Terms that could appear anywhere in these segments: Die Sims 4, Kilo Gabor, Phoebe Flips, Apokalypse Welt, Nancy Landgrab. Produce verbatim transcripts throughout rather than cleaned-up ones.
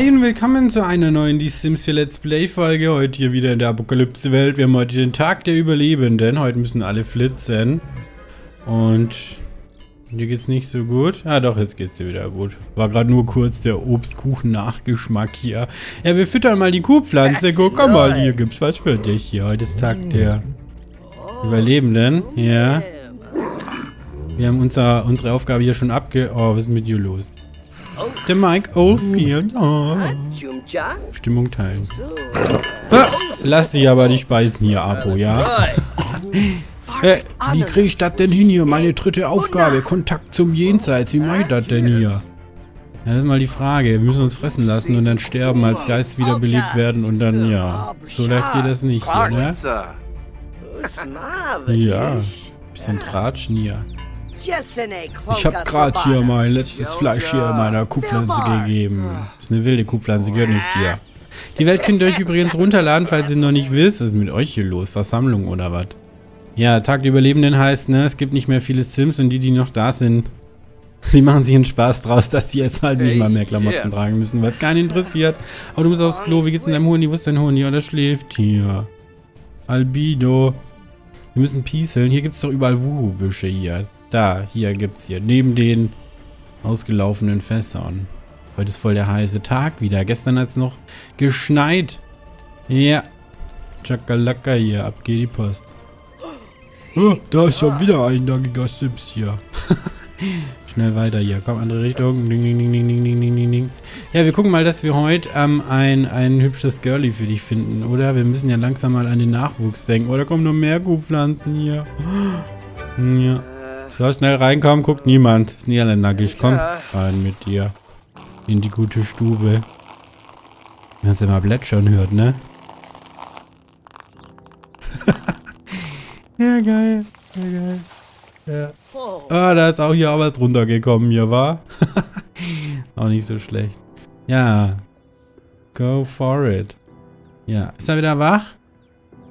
Hey und willkommen zu einer neuen Die Sims vier Let's Play Folge. Heute hier wieder in der Apokalypse-Welt. Wir haben heute den Tag der Überlebenden. Heute müssen alle flitzen. Und dir geht's nicht so gut. Ah doch, jetzt geht's dir wieder gut. War gerade nur kurz der Obstkuchen-Nachgeschmack hier. Ja, wir füttern mal die Kuhpflanze. Guck mal, hier gibt's was für dich. Hier, heute ist Tag der Überlebenden. Ja. Wir haben unser, unsere Aufgabe hier schon abge... Oh, was ist mit dir los? Der Mike, oh, vielen Dank. Stimmung teilen. Ah, lass dich aber die Speisen hier, Apo, ja? Hey, wie kriege ich das denn hin hier? Meine dritte Aufgabe, Kontakt zum Jenseits. Wie mache ich das denn hier? Ja, das ist mal die Frage. Wir müssen uns fressen lassen und dann sterben, als Geist wiederbelebt werden und dann, ja. So leicht geht das nicht hier, ne? Ja, bisschen Tratschen hier. Ich habe gerade hier mein letztes Fleisch hier meiner Kuhpflanze gegeben. Das ist eine wilde Kuhpflanze, gehört nicht hier. Die Welt könnt ihr euch übrigens runterladen, falls ihr noch nicht wisst. Was ist mit euch hier los? Versammlung oder was? Ja, Tag der Überlebenden heißt, ne, es gibt nicht mehr viele Sims und die, die noch da sind, die machen sich einen Spaß draus, dass die jetzt halt nicht mal mehr Klamotten tragen müssen, weil es keinen interessiert. Aber du musst aufs Klo, wie geht's denn deinem Huni? Wo ist dein Huni? Oder schläft hier? Albido. Wir müssen pieseln. Hier gibt es doch überall Wuhu-Büsche hier. Da, hier gibt's hier, neben den ausgelaufenen Fässern. Heute ist voll der heiße Tag wieder. Gestern hat's noch geschneit. Ja. Chakalaka hier, ab geht die Post. Oh, da ist schon wieder ein dankiger Sims hier. Schnell weiter hier. Komm, andere Richtung. Ding, ding, ding, ding, ding, ding, ding. Ja, wir gucken mal, dass wir heute ähm, ein, ein hübsches Girlie für dich finden, oder? Wir müssen ja langsam mal an den Nachwuchs denken. Oh, da kommen noch mehr Kuhpflanzen hier. Ja. So, schnell reinkommen, guckt niemand. Ist niederländisch. Kommt rein mit dir. In die gute Stube. Wenn man es immer plätschern hört, ne? Ja, geil. Ja, geil. Ja. Ah, da ist auch hier aber drunter gekommen, hier, wa? Auch nicht so schlecht. Ja. Go for it. Ja. Ist er wieder wach?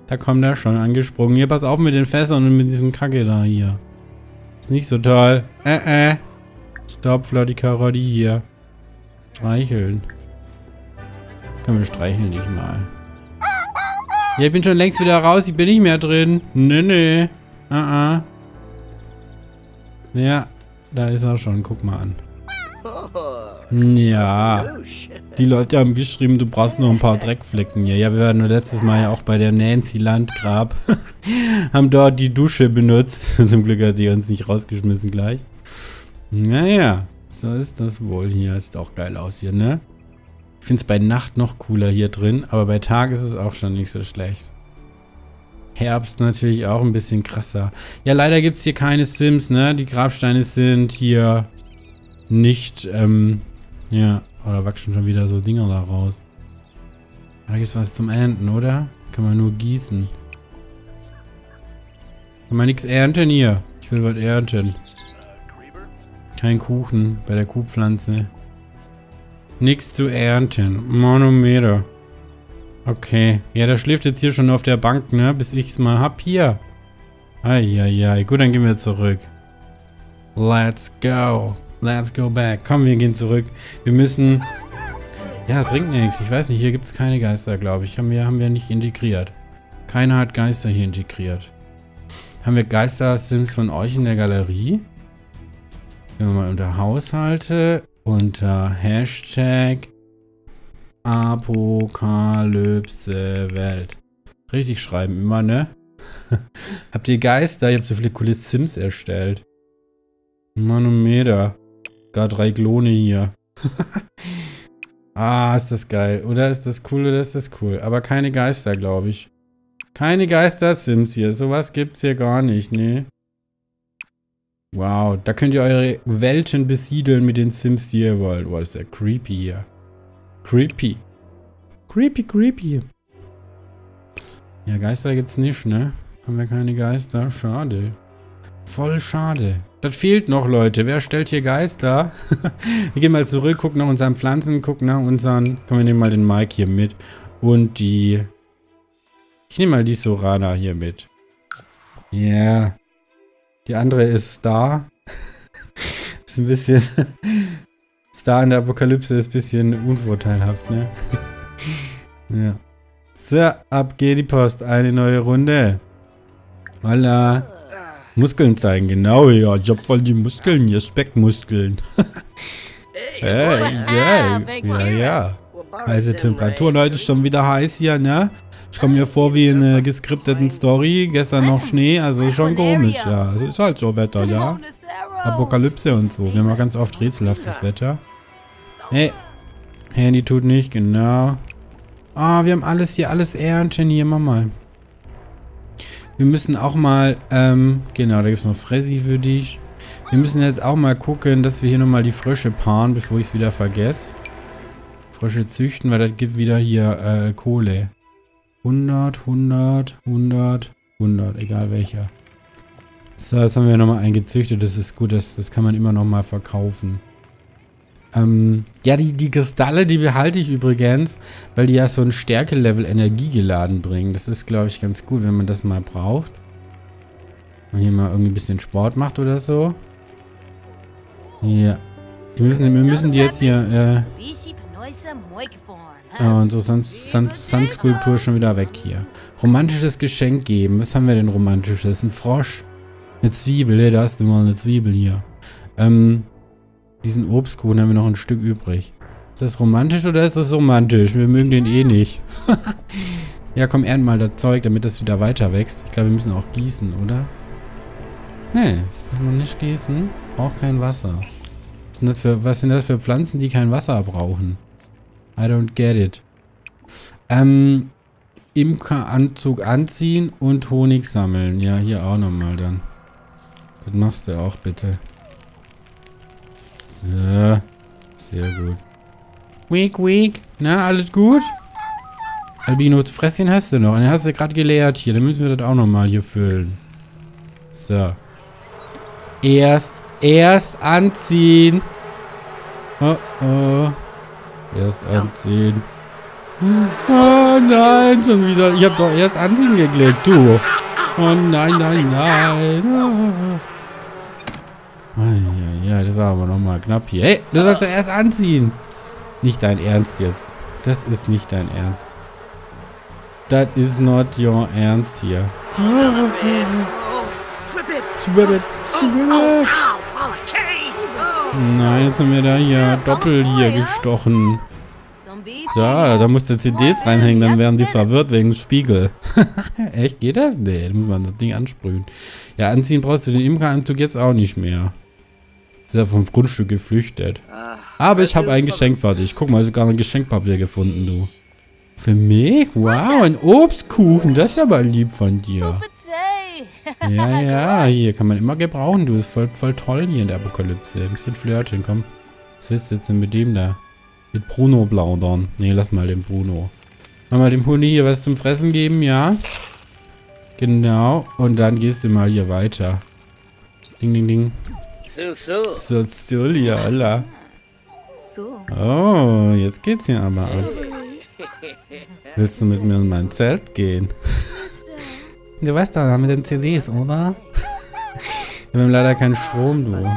Da kommt er schon angesprungen. Hier, pass auf mit den Fässern und mit diesem Kacke da hier. Ist nicht so toll. Äh, äh. Stopp, Flotti Karotti hier. Streicheln. Können wir streicheln nicht mal. Ja, ich bin schon längst wieder raus. Ich bin nicht mehr drin. Nö, nö. Ah, ah. Ja, da ist er schon. Guck mal an. Ja. Die Leute haben geschrieben, du brauchst noch ein paar Dreckflecken hier. Ja, wir waren nur letztes Mal ja auch bei der Nancy Landgrab. Haben dort die Dusche benutzt. Zum Glück hat die uns nicht rausgeschmissen gleich. Naja, so ist das wohl hier. Sieht auch geil aus hier, ne? Ich finde es bei Nacht noch cooler hier drin, aber bei Tag ist es auch schon nicht so schlecht. Herbst natürlich auch ein bisschen krasser. Ja, leider gibt es hier keine Sims, ne? Die Grabsteine sind hier... nicht, ähm, ja, oder wachsen schon wieder so Dinger da raus. Da gibt es was zum Ernten, oder? Kann man nur gießen. Kann man nichts ernten hier? Ich will was ernten. Kein Kuchen bei der Kuhpflanze. Nichts zu ernten. Monometer. Okay. Ja, der schläft jetzt hier schon auf der Bank, ne? Bis ich's mal hab hier. Eieiei. Gut, dann gehen wir zurück. Let's go. Let's go back. Komm, wir gehen zurück. Wir müssen... Ja, bringt nichts. Ich weiß nicht, hier gibt es keine Geister, glaube ich. Haben wir, haben wir nicht integriert. Keiner hat Geister hier integriert. Haben wir Geister-Sims von euch in der Galerie? Gehen wir mal unter Haushalte, unter Hashtag Apokalypse-Welt. Richtig schreiben immer, ne? Habt ihr Geister? Ihr habt so viele coole Sims erstellt. Manometer. Gar drei Klone hier. Ah, ist das geil. Oder ist das cool, oder ist das cool. Aber keine Geister, glaube ich. Keine Geister-Sims hier. Sowas gibt's hier gar nicht, ne? Wow, da könnt ihr eure Welten besiedeln mit den Sims, die ihr wollt. Wow, ist ja creepy hier. Creepy. Creepy, creepy. Ja, Geister gibt's nicht, ne? Haben wir keine Geister? Schade. Voll schade. Das fehlt noch, Leute. Wer stellt hier Geister? Wir gehen mal zurück, gucken nach unseren Pflanzen, gucken nach unseren... Komm, wir nehmen mal den Mike hier mit. Und die... Ich nehme mal die Sorana hier mit. Ja. Yeah. Die andere ist Star. Ist ein bisschen... da in der Apokalypse ist ein bisschen unvorteilhaft, ne? Ja. So, ab geht die Post. Eine neue Runde. Hola. Muskeln zeigen, genau, ja. Job voll die Muskeln, ihr Speckmuskeln. Hey, ja, ja, ja. Heiße Temperaturen, heute ist schon wieder heiß hier, ne? Ich komme mir vor wie in einer geskripteten Story. Gestern noch Schnee, also schon komisch, ja. Es ist halt so Wetter, ja. Apokalypse und so. Wir haben auch ganz oft rätselhaftes Wetter. Hey, Handy tut nicht, genau. Ah, oh, wir haben alles hier, alles ernten hier, mach mal. Wir müssen auch mal, ähm, genau, da gibt es noch Fressi für dich. Wir müssen jetzt auch mal gucken, dass wir hier nochmal die Frösche paaren, bevor ich es wieder vergesse. Frösche züchten, weil das gibt wieder hier äh, Kohle. hundert, hundert, hundert, hundert, egal welcher. So, jetzt haben wir nochmal einen gezüchtet, das ist gut, das, das kann man immer nochmal verkaufen. Ähm, ja, die, die Kristalle, die behalte ich übrigens, weil die ja so ein Stärke-Level Energie geladen bringen. Das ist, glaube ich, ganz gut, wenn man das mal braucht. Und hier mal irgendwie ein bisschen Sport macht oder so. Ja. Wir müssen, wir müssen die jetzt hier, äh... Oh, und so Sandskulptur schon wieder weg hier. Romantisches Geschenk geben. Was haben wir denn romantisches? Ein Frosch. Eine Zwiebel, ja, da hast du mal eine Zwiebel hier. Ähm... Diesen Obstkuchen haben wir noch ein Stück übrig. Ist das romantisch oder ist das romantisch? Wir mögen den eh nicht. Ja, komm, ernt mal das Zeug, damit das wieder weiter wächst. Ich glaube, wir müssen auch gießen, oder? Nee, müssen wir nicht gießen. Braucht kein Wasser. Was sind das für, was sind das für Pflanzen, die kein Wasser brauchen? I don't get it. Ähm, Imkeranzug anziehen und Honig sammeln. Ja, hier auch nochmal dann. Das machst du auch bitte. So, sehr gut. Weak, weak. Na, alles gut? Albino, Fresschen hast du noch. Und den hast du gerade geleert hier. Dann müssen wir das auch nochmal hier füllen. So. Erst, erst anziehen. Oh, oh. Erst anziehen. Oh nein, schon wieder. Ich habe doch erst anziehen geklickt, du. Oh nein, nein, nein. Oh. Ja, das war aber nochmal knapp hier. Hey, du sollst doch erst anziehen. Nicht dein Ernst jetzt. Das ist nicht dein Ernst. That is not your Ernst hier. Nein, jetzt haben wir da hier doppelt hier gestochen. So, da musst du C Ds reinhängen, dann werden die verwirrt wegen Spiegel. Echt, geht das? Nee, da muss man das Ding ansprühen. Ja, anziehen brauchst du den Imkeranzug jetzt auch nicht mehr. Ist ja vom Grundstück geflüchtet. Aber ich habe ein Geschenk fertig. Guck mal, ich habe sogar ein Geschenkpapier gefunden, du. Für mich? Wow, ein Obstkuchen. Das ist aber lieb von dir. Ja, ja, hier kann man immer gebrauchen. Du bist voll, voll toll hier in der Apokalypse. Ein bisschen flirten, komm. Was willst du jetzt denn mit dem da? Mit Bruno plaudern. Ne, lass mal den Bruno. Mach mal dem Pony hier was zum Fressen geben, ja? Genau. Und dann gehst du mal hier weiter. Ding, ding, ding. So, so. So, so, ja, Allah. Oh, jetzt geht's hier aber ab. Willst du mit mir in mein Zelt gehen? Du weißt doch, mit den C Ds, oder? Wir haben leider keinen Strom, du.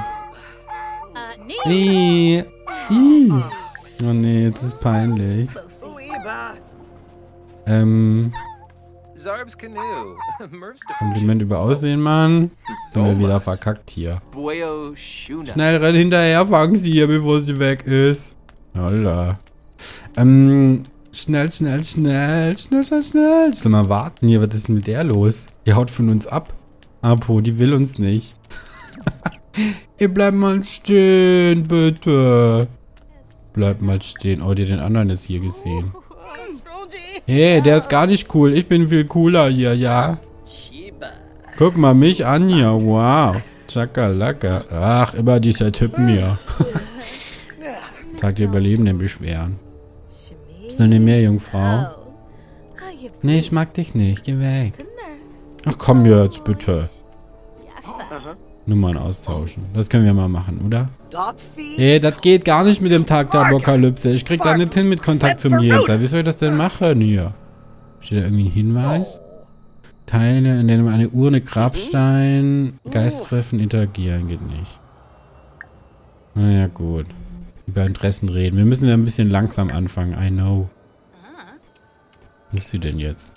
Nee. Oh nee, jetzt ist peinlich. Ähm. Kompliment über Aussehen, Mann. Sind wir wieder verkackt hier. Schnell renn hinterher, fangen sie hier, bevor sie weg ist. Holla. Ähm. Schnell, schnell, schnell. Schnell, schnell, schnell. Soll mal warten hier, was ist denn mit der los? Die haut von uns ab. Apo, die will uns nicht. Ihr bleibt mal stehen, bitte. Bleibt mal stehen. Oh, ihr den anderen jetzt hier gesehen. Hey, der ist gar nicht cool. Ich bin viel cooler hier, ja. Guck mal mich an hier. Wow. Chakalaka. Ach, immer dieser Typen hier. Tag der Überlebenden beschweren. Bist du eine Meerjungfrau? Nee, ich mag dich nicht. Geh weg. Ach, komm jetzt, bitte. Nummern austauschen. Das können wir mal machen, oder? Ey, das geht gar nicht mit dem Tag der Apokalypse. Ich krieg da nicht hin mit Kontakt zum Jenseits. Wie soll ich das denn machen hier? Steht da irgendwie ein Hinweis? Teile, in denen man eine Urne, Grabstein, Geist treffen, interagieren geht nicht. Naja, gut. über Interessen reden. Wir müssen ja ein bisschen langsam anfangen. I know. Wo ist sie denn jetzt?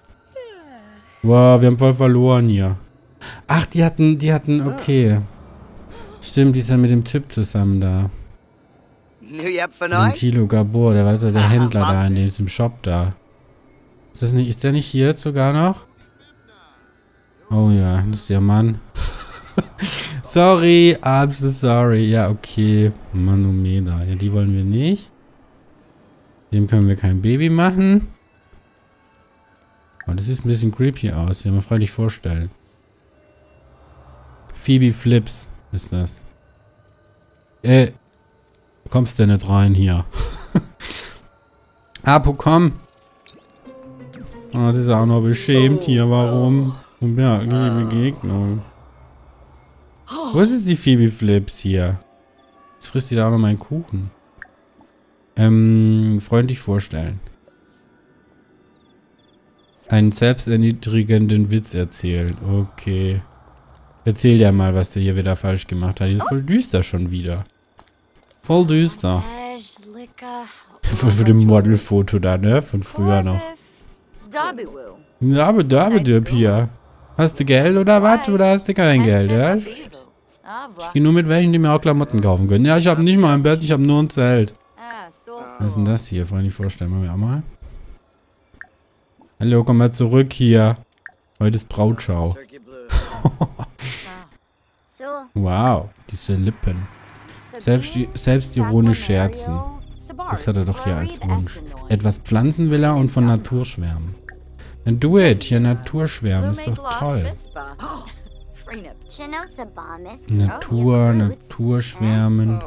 Wow, wir haben voll verloren hier. Ach, die hatten, die hatten, okay. Stimmt, die ist ja mit dem Typ zusammen da. Mit Kilo Gabor, der war ja der Händler da in diesem Shop da. Ist das nicht, ist der nicht hier jetzt sogar noch? Oh ja, das ist der Mann. Sorry, I'm so sorry. Ja, okay. Manomeda. Ja, die wollen wir nicht. Dem können wir kein Baby machen. Oh, das sieht ein bisschen creepy aus. Ja, man freudig vorstellen. Phoebe Flips ist das. Äh, kommst du denn nicht rein hier? Apo, komm. Oh, das ist auch noch beschämt hier. Warum? Und ja, liebe Begegnung. Wo ist die Phoebe Flips hier? Jetzt frisst die da auch noch meinen Kuchen. Ähm, freundlich vorstellen. Einen selbsterniedrigenden Witz erzählen. Okay. Erzähl dir mal, was der hier wieder falsch gemacht hat. Die ist voll düster schon wieder. Voll düster. Voll für dem Modelfoto da, ne? Von früher noch. Dabe, Dabe, Dirb hier. Hast du Geld oder was? Oder hast du kein Geld? Ja? Ich gehe nur mit welchen, die mir auch Klamotten kaufen können. Ja, ich habe nicht mal ein Bett, ich habe nur ein Zelt. Was ist denn das hier? Freundlich vorstellen, machen wir auch mal. Hallo, komm mal zurück hier. Heute ist Brautschau. Wow, diese Lippen. Selbst, selbstironisch scherzen. Das hat er doch hier als Wunsch. Etwas pflanzen will er und von Natur schwärmen. Dann do it, hier Naturschwärmen, ist doch toll. Natur, Naturschwärmen.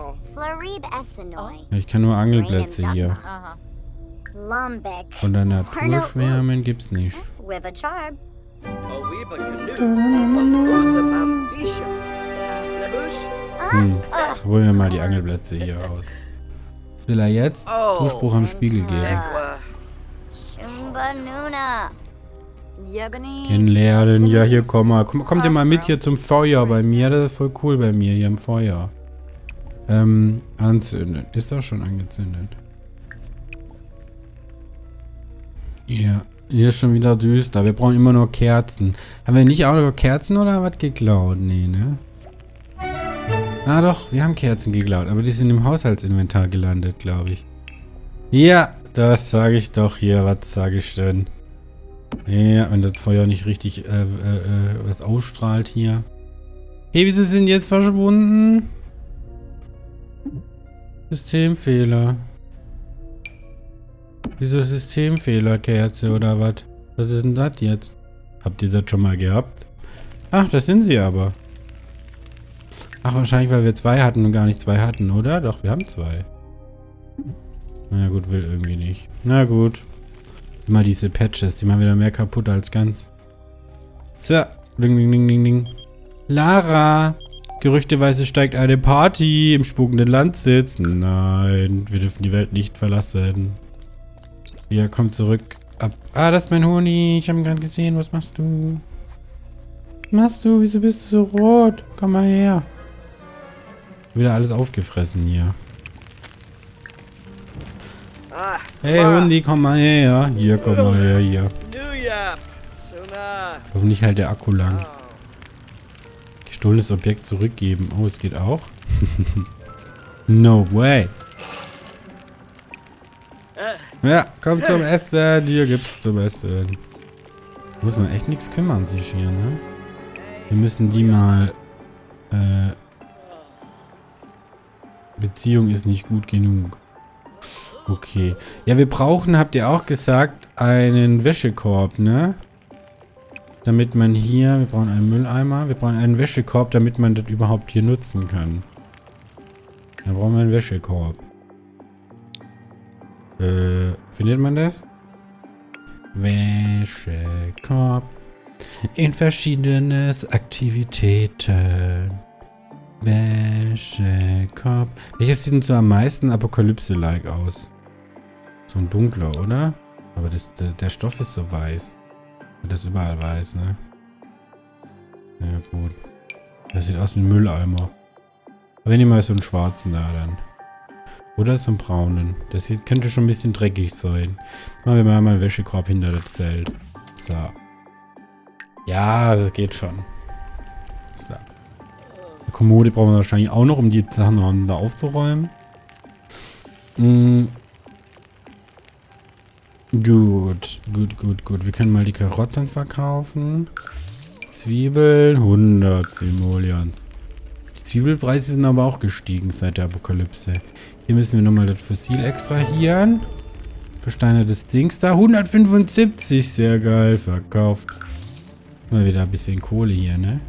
Ich kann nur Angelplätze hier. Von der Naturschwärmen gibt's nicht. Hm, holen wir mal die Angelplätze hier aus. Will er jetzt Zuspruch am Spiegel geben? Kennenlernen, ja, hier komm mal. Komm, kommt ihr mal mit hier zum Feuer bei mir? Das ist voll cool bei mir, hier am Feuer. Ähm, anzünden. Ist doch schon angezündet. Ja, hier ist schon wieder düster. Wir brauchen immer nur Kerzen. Haben wir nicht auch noch Kerzen oder was geklaut? Nee, ne? Ah doch, wir haben Kerzen geklaut. Aber die sind im Haushaltsinventar gelandet, glaube ich. Ja, das sage ich doch hier. Was sage ich denn? Ja, wenn das Feuer nicht richtig äh, äh, äh, was ausstrahlt hier. Hey, wieso sind jetzt verschwunden? Systemfehler. Wieso Systemfehlerkerze oder was? Was ist denn das jetzt? Habt ihr das schon mal gehabt? Ach, das sind sie aber. Ach, wahrscheinlich, weil wir zwei hatten und gar nicht zwei hatten, oder? Doch, wir haben zwei. Na gut, will irgendwie nicht. Na gut. Immer diese Patches, die machen wieder mehr kaputt als ganz. So. Ding, ding, ding, ding, ding. Lara. Gerüchteweise steigt eine Party im spukenden Landsitz. Nein, wir dürfen die Welt nicht verlassen. Ja, komm zurück. Ab. Ah, das ist mein Honig. Ich habe ihn gerade gesehen. Was machst du? Was machst du? Wieso bist du so rot? Komm mal her. Wieder alles aufgefressen hier. Hey Hundi, komm mal her. Hier, komm mal her, hier. Hoffentlich hält der Akku lang. Gestohlenes Objekt zurückgeben. Oh, es geht auch. No way. Ja, komm zum Essen. Hier gibt's zum Essen. Muss man echt nichts kümmern sich hier, ne? Wir müssen die mal... Äh, Beziehung ist nicht gut genug. Okay. Ja, wir brauchen, habt ihr auch gesagt, einen Wäschekorb, ne? Damit man hier... Wir brauchen einen Mülleimer. Wir brauchen einen Wäschekorb, damit man das überhaupt hier nutzen kann. Dann brauchen wir einen Wäschekorb. Äh, findet man das? Wäschekorb. In verschiedenes Aktivitäten. Wäschekorb. Welches sieht denn so am meisten Apokalypse-like aus? So ein dunkler, oder? Aber das, der, der Stoff ist so weiß. Das ist überall weiß, ne? Ja, gut. Das sieht aus wie ein Mülleimer. Aber wenn ihr mal so einen schwarzen da, dann. Oder so einen braunen. Das hier könnte schon ein bisschen dreckig sein. Machen wir mal einen Wäschekorb hinter das Zelt. So. Ja, das geht schon. So. Eine Kommode brauchen wir wahrscheinlich auch noch, um die Sachen da aufzuräumen. Mhm. Gut, gut, gut, gut. Wir können mal die Karotten verkaufen. Zwiebeln, hundert Simoleons. Die Zwiebelpreise sind aber auch gestiegen seit der Apokalypse. Hier müssen wir nochmal das Fossil extrahieren. Besteiner des Dings da. hundertfünfundsiebzig, sehr geil, verkauft. Mal wieder ein bisschen Kohle hier, ne?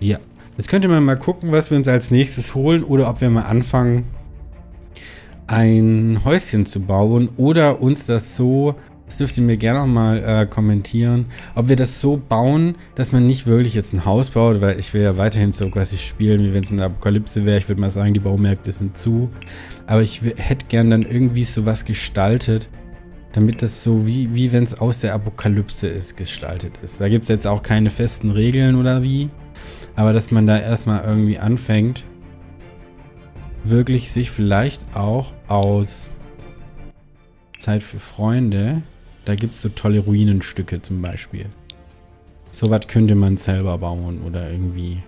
Ja. Jetzt könnte man mal gucken, was wir uns als nächstes holen oder ob wir mal anfangen, ein Häuschen zu bauen oder uns das so, das dürft ihr mir gerne auch mal äh, kommentieren, ob wir das so bauen, dass man nicht wirklich jetzt ein Haus baut, weil ich will ja weiterhin so quasi spielen, wie wenn es in der Apokalypse wäre. Ich würde mal sagen, die Baumärkte sind zu. Aber ich hätte gern dann irgendwie sowas gestaltet, damit das so wie, wie wenn es aus der Apokalypse ist, gestaltet ist. Da gibt es jetzt auch keine festen Regeln oder wie, aber dass man da erstmal irgendwie anfängt, wirklich sich vielleicht auch aus Zeit für Freunde, da gibt es so tolle Ruinenstücke zum Beispiel. Sowas könnte man selber bauen oder irgendwie.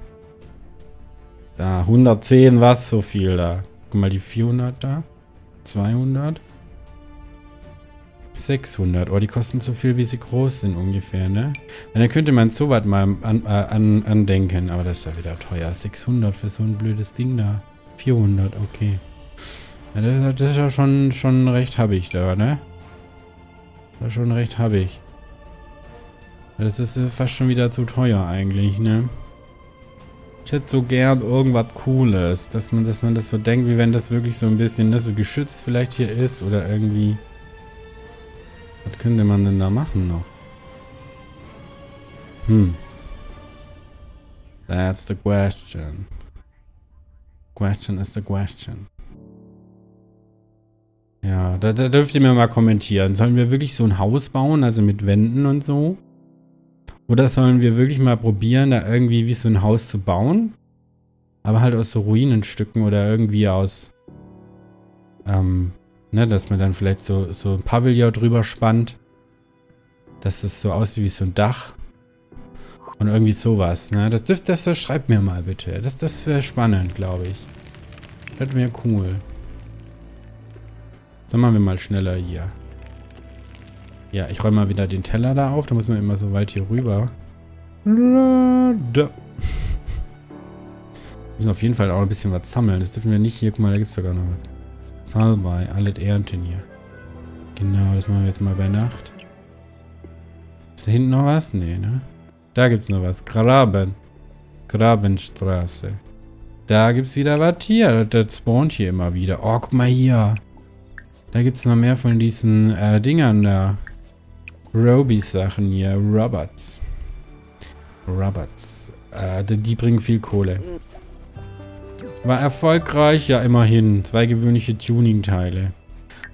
Da, hundertzehn, was so viel da. Guck mal, die vierhundert da. zweihundert. sechshundert. Oh, die kosten so viel, wie sie groß sind ungefähr, ne? Und dann könnte man sowas mal an, äh, an, andenken, aber das ist ja wieder teuer. sechshundert für so ein blödes Ding da. vierhundert, okay. Ja, das, das ist ja schon, schon recht happig da, ne? Das ist schon recht happig. Das ist fast schon wieder zu teuer eigentlich, ne? Ich hätte so gern irgendwas Cooles, dass man, dass man das so denkt, wie wenn das wirklich so ein bisschen, ne, so geschützt vielleicht hier ist oder irgendwie. Was könnte man denn da machen noch? Hm. That's the question. Question is the question. Ja, da, da dürft ihr mir mal kommentieren. Sollen wir wirklich so ein Haus bauen, also mit Wänden und so? Oder sollen wir wirklich mal probieren, da irgendwie wie so ein Haus zu bauen? Aber halt aus so Ruinenstücken oder irgendwie aus, ähm, ne, dass man dann vielleicht so, so ein Pavillon drüber spannt. Dass das so aussieht wie so ein Dach. Und irgendwie sowas, ne? Das dürft, das, das schreibt mir mal bitte. Das, das wäre spannend, glaube ich. Das wäre cool. Dann machen wir mal schneller hier. Ja, ich räume mal wieder den Teller da auf. Da muss man immer so weit hier rüber. Wir müssen auf jeden Fall auch ein bisschen was sammeln. Das dürfen wir nicht hier. Guck mal, da gibt es sogar noch was. Salbei, alle Ernten hier. Genau, das machen wir jetzt mal bei Nacht. Ist da hinten noch was? Nee, ne? Da gibt's noch was. Graben. Grabenstraße. Da gibt's wieder was hier. Das spawnt hier immer wieder. Oh, guck mal hier. Da gibt's noch mehr von diesen äh, Dingern da. Robies-Sachen hier. Robots. Robots. Äh, die, die bringen viel Kohle. War erfolgreich, ja immerhin. Zwei gewöhnliche Tuning-Teile.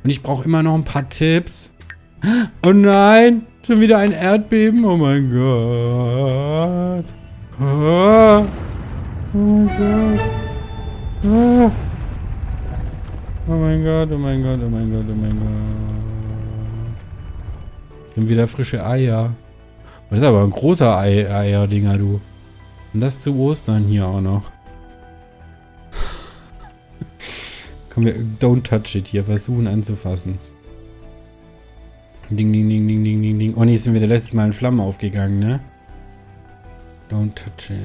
Und ich brauche immer noch ein paar Tipps. Oh nein! Schon wieder ein Erdbeben. Oh mein Gott. Oh, oh mein Gott. Oh. Oh mein Gott, oh mein Gott, oh mein Gott, oh mein Gott. Und wieder frische Eier. Das ist aber ein großer Ei Eier-Dinger, du. Und das zu Ostern hier auch noch. Komm, wir don't touch it hier. Versuchen anzufassen. Ding, ding, ding, ding, ding, ding, ding. Oh ne, sind wir das letzte Mal in Flammen aufgegangen, ne? Don't touch it.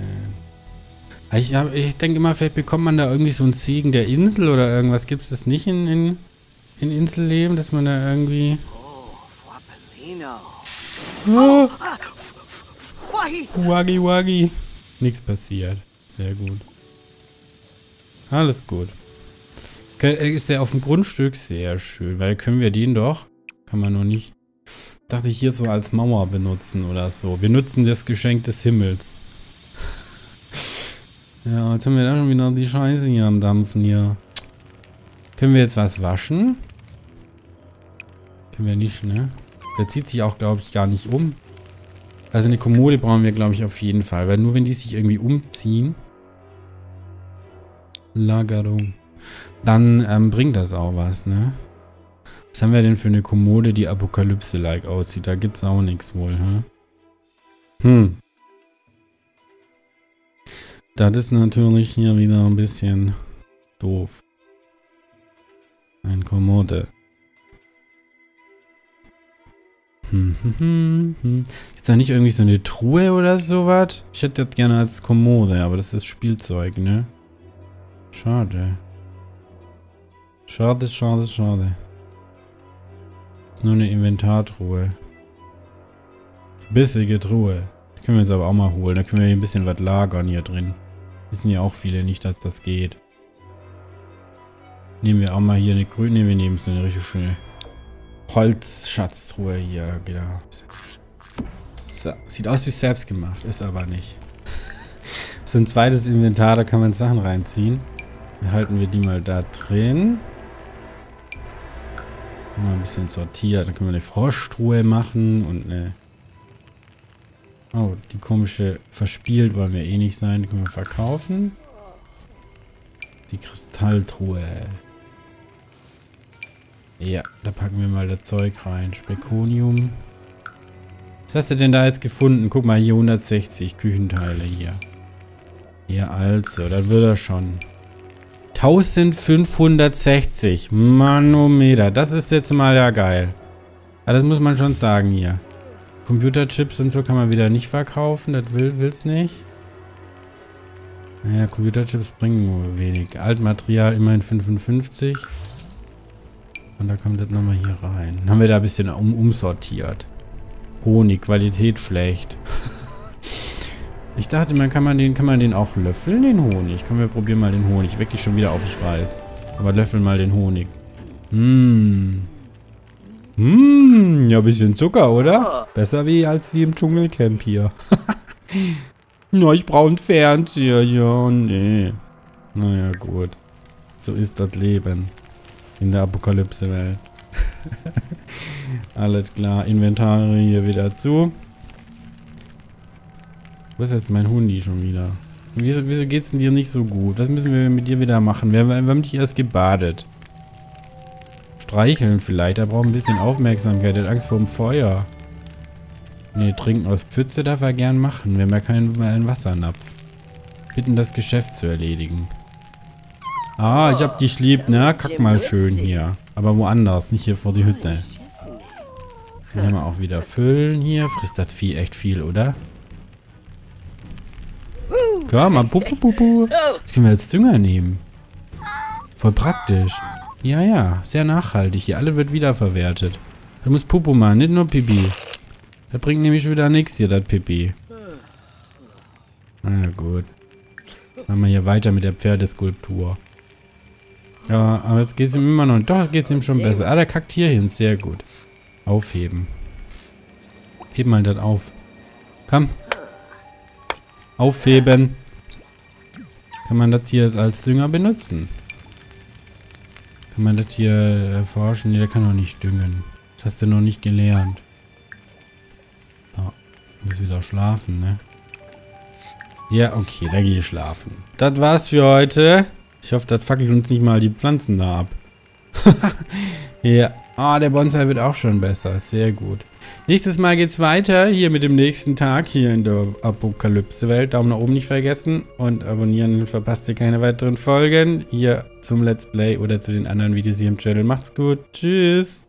Ich, ich denke immer, vielleicht bekommt man da irgendwie so einen Segen der Insel oder irgendwas. Gibt es das nicht in, in, in Inselleben, dass man da irgendwie... Oh, oh. Wagi, wagi. Nichts passiert. Sehr gut. Alles gut. Ist der auf dem Grundstück? Sehr schön, weil können wir den doch... Kann man noch nicht. Dachte ich hier so als Mauer benutzen oder so. Wir nutzen das Geschenk des Himmels. Ja, jetzt haben wir da schon wieder die Scheiße hier am Dampfen hier. Können wir jetzt was waschen? Können wir nicht, ne? Der zieht sich auch, glaube ich, gar nicht um. Also eine Kommode brauchen wir, glaube ich, auf jeden Fall. Weil nur wenn die sich irgendwie umziehen. Lagerung. dann ähm, bringt das auch was, ne? Was haben wir denn für eine Kommode, die Apokalypse-like aussieht? Da gibt's auch nichts wohl, hä? Hm. Das ist natürlich hier wieder ein bisschen doof. Ein Kommode. Hm, hm, hm, hm. Ist da nicht irgendwie so eine Truhe oder sowas? Ich hätte das gerne als Kommode, aber das ist Spielzeug, ne? Schade. Schade, schade, schade. Ist nur eine Inventartruhe. Bissige Truhe. Die können wir uns aber auch mal holen. Da können wir hier ein bisschen was lagern hier drin. Wissen ja auch viele nicht, dass das geht. Nehmen wir auch mal hier eine grüne. Wir nehmen so eine richtig schöne Holzschatztruhe hier. Genau. So. Sieht aus wie selbst gemacht. Ist aber nicht. So ein zweites Inventar, da kann man Sachen reinziehen. Dann halten wir die mal da drin. Mal ein bisschen sortiert. Dann können wir eine Froschtruhe machen und eine... Oh, die komische verspielt wollen wir eh nicht sein. Die können wir verkaufen. Die Kristalltruhe. Ja, da packen wir mal das Zeug rein. Spekonium. Was hast du denn da jetzt gefunden? Guck mal, hier hundertsechzig Küchenteile hier. Ja, also, da wird er schon. eintausendfünfhundertsechzig. Manometer. Das ist jetzt mal ja geil. Ja, das muss man schon sagen hier. Computerchips und so kann man wieder nicht verkaufen. Das will, will's nicht. Naja, Computerchips bringen nur wenig. Altmaterial immerhin fünfundfünfzig. Und da kommt das nochmal hier rein. Dann haben wir da ein bisschen um, umsortiert. Honig, Qualität schlecht. Ich dachte, man kann man den, kann man den auch löffeln, den Honig. Können wir probieren mal den Honig. Weck dich schon wieder auf, ich weiß. Aber löffeln mal den Honig. Mmh. Mmh, ja, ein bisschen Zucker, oder? Besser wie als wie im Dschungelcamp hier. Na, ich brauche einen Fernseher. Ja, nee. Naja, gut. So ist das Leben. In der Apokalypse-Welt. Alles klar. Inventare hier wieder zu. Wo ist jetzt mein Hundi schon wieder? Wieso, wieso geht's denn dir nicht so gut? Was müssen wir mit dir wieder machen? Wir, wir haben dich erst gebadet. Streicheln vielleicht. Er braucht ein bisschen Aufmerksamkeit. Er hat Angst vor dem Feuer. Ne, trinken aus Pfütze darf er gern machen. Wir haben ja keinen, einen Wassernapf. Bitten, das Geschäft zu erledigen. Ah, ich hab dich lieb, ne? Kack mal schön hier. Aber woanders, nicht hier vor die Hütte. Den haben wir auch wieder füllen hier. Frisst das Vieh echt viel, oder? Komm, mal pu, pu, pu, pu. Das können wir als Dünger nehmen. Voll praktisch. Ja, ja, sehr nachhaltig hier. Alle wird wiederverwertet. Du musst Pupu machen, nicht nur Pipi. Das bringt nämlich wieder nichts hier, das Pipi. Na gut. Machen wir hier weiter mit der Pferdeskulptur. Ja, aber jetzt geht's ihm immer noch. Doch, jetzt geht's ihm schon besser. Ah, der kackt hier hin. Sehr gut. Aufheben. Heb mal das auf. Komm. Aufheben. Kann man das hier jetzt als Dünger benutzen? Kann man das hier erforschen? Nee, der kann doch nicht düngen. Das hast du noch nicht gelernt. Oh, muss wieder schlafen, ne? Ja, okay, da gehe ich schlafen. Das war's für heute. Ich hoffe, das fackelt uns nicht mal die Pflanzen da ab. Ja. Ah, oh, der Bonsai wird auch schon besser. Sehr gut. Nächstes Mal geht's weiter hier mit dem nächsten Tag hier in der Apokalypse-Welt. Daumen nach oben nicht vergessen und abonnieren, dann verpasst ihr keine weiteren Folgen hier zum Let's Play oder zu den anderen Videos hier im Channel. Macht's gut. Tschüss.